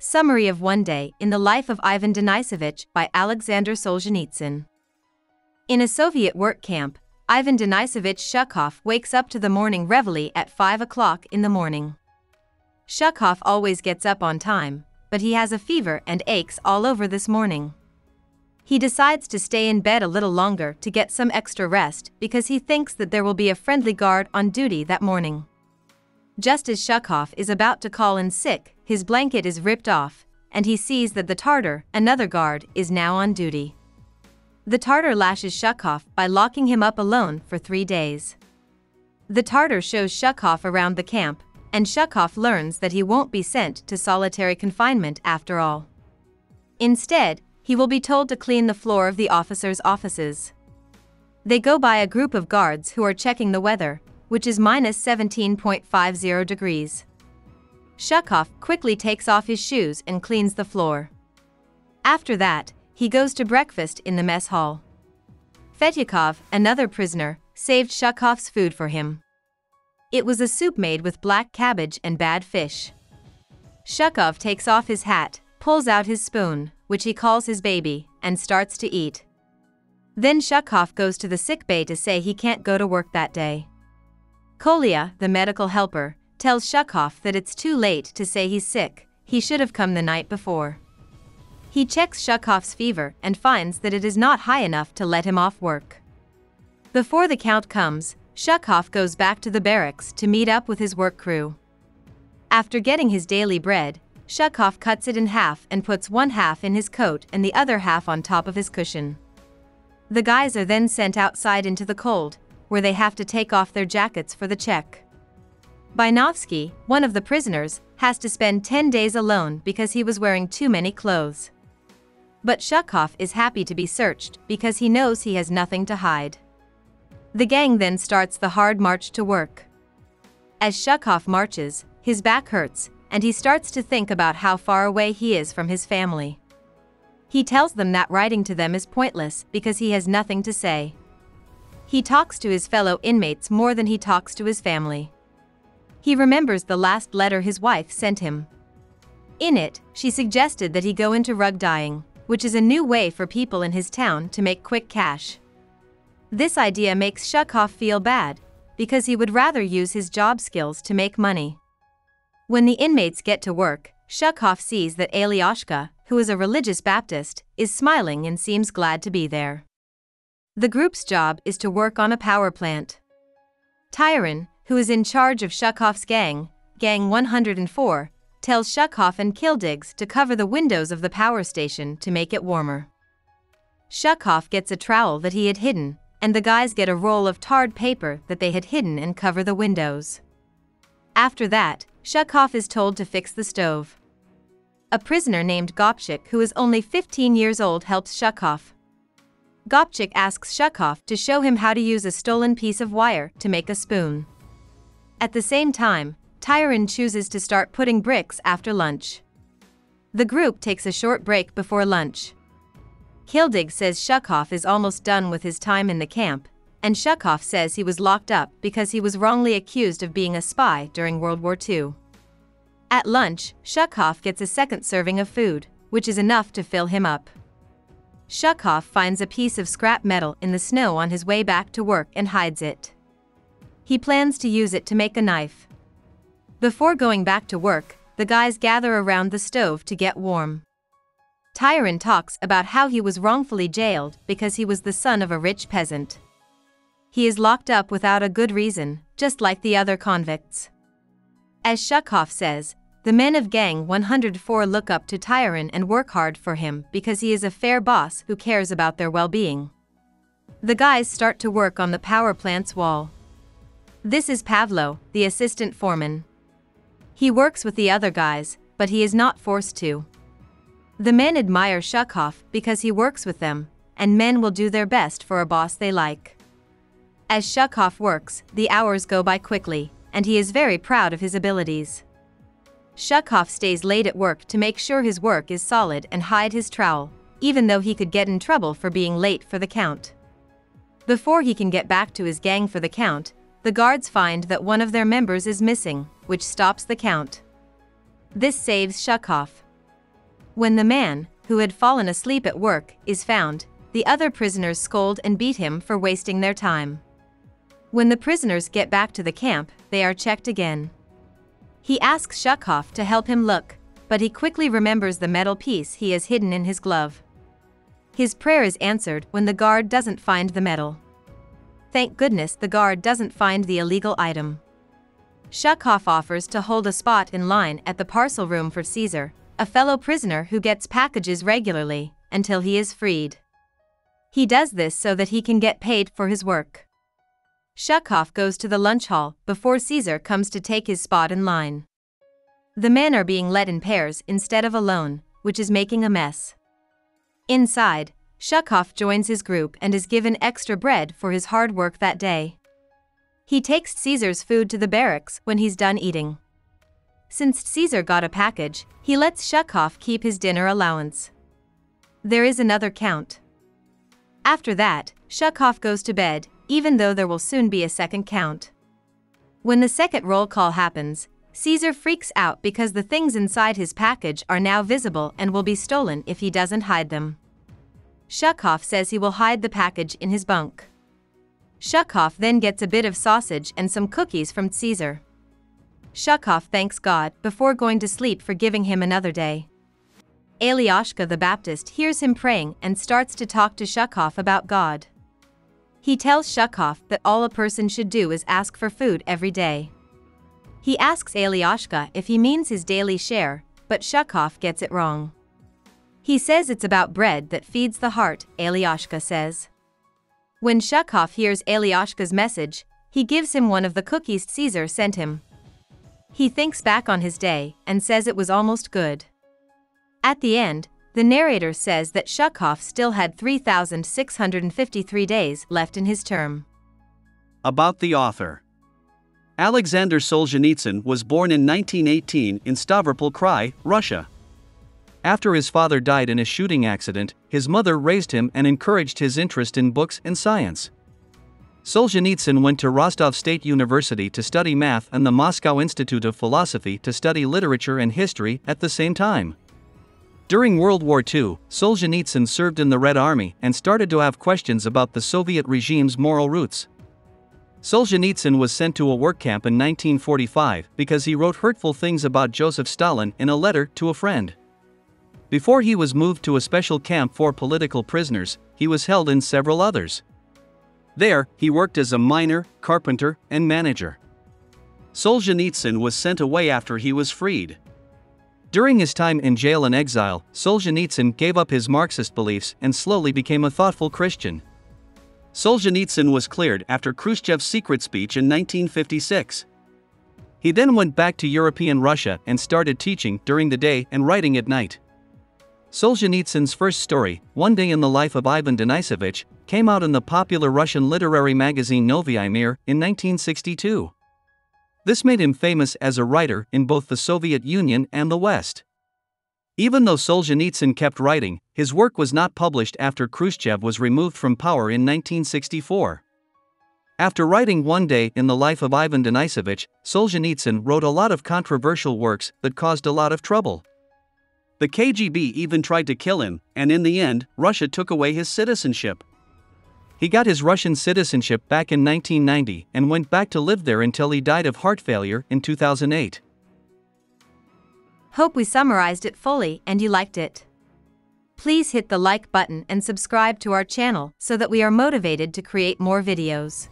Summary of One Day in the Life of Ivan Denisovich by Aleksandr Solzhenitsyn. In a Soviet work camp, Ivan Denisovich Shukhov wakes up to the morning reveille at 5 o'clock in the morning. Shukhov always gets up on time, but he has a fever and aches all over this morning. He decides to stay in bed a little longer to get some extra rest because he thinks that there will be a friendly guard on duty that morning. Just as Shukhov is about to call in sick, his blanket is ripped off, and he sees that the Tartar, another guard, is now on duty. The Tartar lashes Shukhov by locking him up alone for 3 days. The Tartar shows Shukhov around the camp, and Shukhov learns that he won't be sent to solitary confinement after all. Instead, he will be told to clean the floor of the officers' offices. They go by a group of guards who are checking the weather, which is -17.50 degrees. Shukhov quickly takes off his shoes and cleans the floor. After that, he goes to breakfast in the mess hall. Fetyakov, another prisoner, saved Shukhov's food for him. It was a soup made with black cabbage and bad fish. Shukhov takes off his hat, pulls out his spoon, which he calls his baby, and starts to eat. Then Shukhov goes to the sickbay to say he can't go to work that day. Kolya, the medical helper, tells Shukhov that it's too late to say he's sick, he should have come the night before. He checks Shukhov's fever and finds that it is not high enough to let him off work. Before the count comes, Shukhov goes back to the barracks to meet up with his work crew. After getting his daily bread, Shukhov cuts it in half and puts one half in his coat and the other half on top of his cushion. The guys are then sent outside into the cold, where they have to take off their jackets for the check. Bynovsky, one of the prisoners, has to spend 10 days alone because he was wearing too many clothes. But Shukhov is happy to be searched because he knows he has nothing to hide. The gang then starts the hard march to work. As Shukhov marches, his back hurts, and he starts to think about how far away he is from his family. He tells them that writing to them is pointless because he has nothing to say. He talks to his fellow inmates more than he talks to his family. He remembers the last letter his wife sent him. In it, she suggested that he go into rug dyeing, which is a new way for people in his town to make quick cash. This idea makes Shukhov feel bad, because he would rather use his job skills to make money. When the inmates get to work, Shukhov sees that Alyosha, who is a religious Baptist, is smiling and seems glad to be there. The group's job is to work on a power plant. Tyron, who is in charge of Shukhov's gang, Gang 104, tells Shukhov and Kildigs to cover the windows of the power station to make it warmer. Shukhov gets a trowel that he had hidden, and the guys get a roll of tarred paper that they had hidden and cover the windows. After that, Shukhov is told to fix the stove. A prisoner named Gopchik, who is only 15 years old, helps Shukhov. Gopchik asks Shukhov to show him how to use a stolen piece of wire to make a spoon. At the same time, Tyron chooses to start putting bricks after lunch. The group takes a short break before lunch. Kildig says Shukhov is almost done with his time in the camp, and Shukhov says he was locked up because he was wrongly accused of being a spy during World War II. At lunch, Shukhov gets a second serving of food, which is enough to fill him up. Shukhov finds a piece of scrap metal in the snow on his way back to work and hides it. He plans to use it to make a knife. Before going back to work, the guys gather around the stove to get warm. Tyron talks about how he was wrongfully jailed because he was the son of a rich peasant. He is locked up without a good reason, just like the other convicts. As Shukhov says, the men of Gang 104 look up to Tyron and work hard for him because he is a fair boss who cares about their well-being. The guys start to work on the power plant's wall. This is Pavlo, the assistant foreman. He works with the other guys, but he is not forced to. The men admire Shukhov because he works with them, and men will do their best for a boss they like. As Shukhov works, the hours go by quickly, and he is very proud of his abilities. Shukhov stays late at work to make sure his work is solid and hide his trowel, even though he could get in trouble for being late for the count. Before he can get back to his gang for the count, the guards find that one of their members is missing, which stops the count. This saves Shukhov. When the man, who had fallen asleep at work, is found, the other prisoners scold and beat him for wasting their time. When the prisoners get back to the camp, they are checked again. He asks Shukhov to help him look, but he quickly remembers the metal piece he has hidden in his glove. His prayer is answered when the guard doesn't find the metal. Thank goodness the guard doesn't find the illegal item. Shukhov offers to hold a spot in line at the parcel room for Caesar, a fellow prisoner who gets packages regularly, until he is freed. He does this so that he can get paid for his work. Shukhov goes to the lunch hall before Caesar comes to take his spot in line. The men are being led in pairs instead of alone, which is making a mess. Inside, Shukhov joins his group and is given extra bread for his hard work that day. He takes Caesar's food to the barracks when he's done eating. Since Caesar got a package, he lets Shukhov keep his dinner allowance. There is another count. After that, Shukhov goes to bed, even though there will soon be a second count. When the second roll call happens, Caesar freaks out because the things inside his package are now visible and will be stolen if he doesn't hide them. Shukhov says he will hide the package in his bunk. Shukhov then gets a bit of sausage and some cookies from Caesar. Shukhov thanks God before going to sleep for giving him another day. Alyashka the Baptist hears him praying and starts to talk to Shukhov about God. He tells Shukhov that all a person should do is ask for food every day. He asks Alyashka if he means his daily share, but Shukhov gets it wrong. He says it's about bread that feeds the heart, Alyashka says. When Shukhov hears Alyashka's message, he gives him one of the cookies Caesar sent him. He thinks back on his day and says it was almost good. At the end, the narrator says that Shukhov still had 3,653 days left in his term. About the author. Aleksandr Solzhenitsyn was born in 1918 in Stavropol Krai, Russia. After his father died in a shooting accident, his mother raised him and encouraged his interest in books and science. Solzhenitsyn went to Rostov State University to study math and the Moscow Institute of Philosophy to study literature and history at the same time. During World War II, Solzhenitsyn served in the Red Army and started to have questions about the Soviet regime's moral roots. Solzhenitsyn was sent to a work camp in 1945 because he wrote hurtful things about Joseph Stalin in a letter to a friend. Before he was moved to a special camp for political prisoners, he was held in several others. There, he worked as a miner, carpenter, and manager. Solzhenitsyn was sent away after he was freed. During his time in jail and exile, Solzhenitsyn gave up his Marxist beliefs and slowly became a thoughtful Christian. Solzhenitsyn was cleared after Khrushchev's secret speech in 1956. He then went back to European Russia and started teaching during the day and writing at night. Solzhenitsyn's first story, One Day in the Life of Ivan Denisovich, came out in the popular Russian literary magazine Novyi Mir in 1962. This made him famous as a writer in both the Soviet Union and the West. Even though Solzhenitsyn kept writing, his work was not published after Khrushchev was removed from power in 1964. After writing One Day in the Life of Ivan Denisovich, Solzhenitsyn wrote a lot of controversial works that caused a lot of trouble. The KGB even tried to kill him, and in the end, Russia took away his citizenship. He got his Russian citizenship back in 1990 and went back to live there until he died of heart failure in 2008. Hope we summarized it fully and you liked it. Please hit the like button and subscribe to our channel so that we are motivated to create more videos.